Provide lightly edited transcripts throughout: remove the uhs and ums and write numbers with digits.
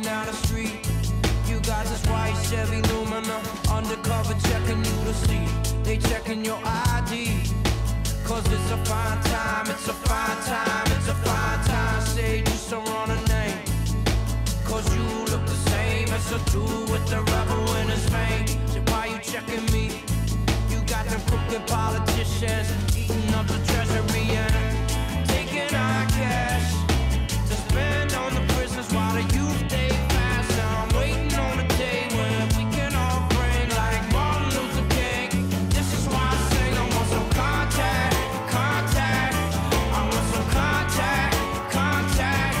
walking down the street. You got this white Chevy Lumina, undercover checking you to see. They checking your ID, cause it's a fine time, it's a fine time, it's a fine time. Say you some wrong name, cause you look the same as a dude with the rebel in his veins. So why you checking me? You got them crooked politicians eating up the treasury and taking our cash to spend on the prisoners while the youth they fast. Now I'm waiting on the day when we can all bring like Martin Luther King. This is why I sing, I want some contact, contact. I want some contact, contact.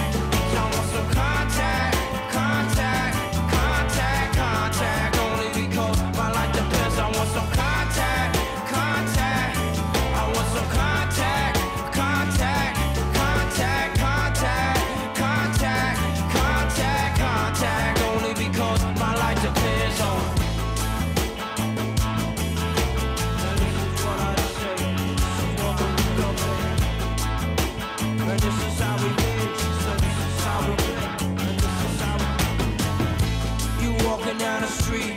I want some contact, contact, contact, contact. Only because my life depends. I want some contact, contact. I want some contact, contact, contact, contact. Contact, contact, contact, only because my life depends on. And this is what I say, this is what we go through. And this is how we live, so this is how we live. And this is how we live. You walking down the street,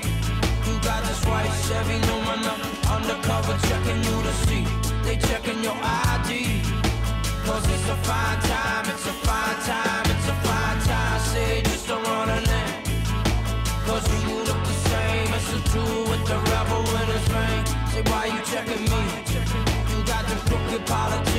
you got this white Chevy Lumina, undercover checking you to see. They checking your ID, cause it's a fine time, it's a fine time, it's a fine time. Say just don't run a name, cause you look the same as a dude with the rebel in his vein. Say why you checking me? You got the crooked politics.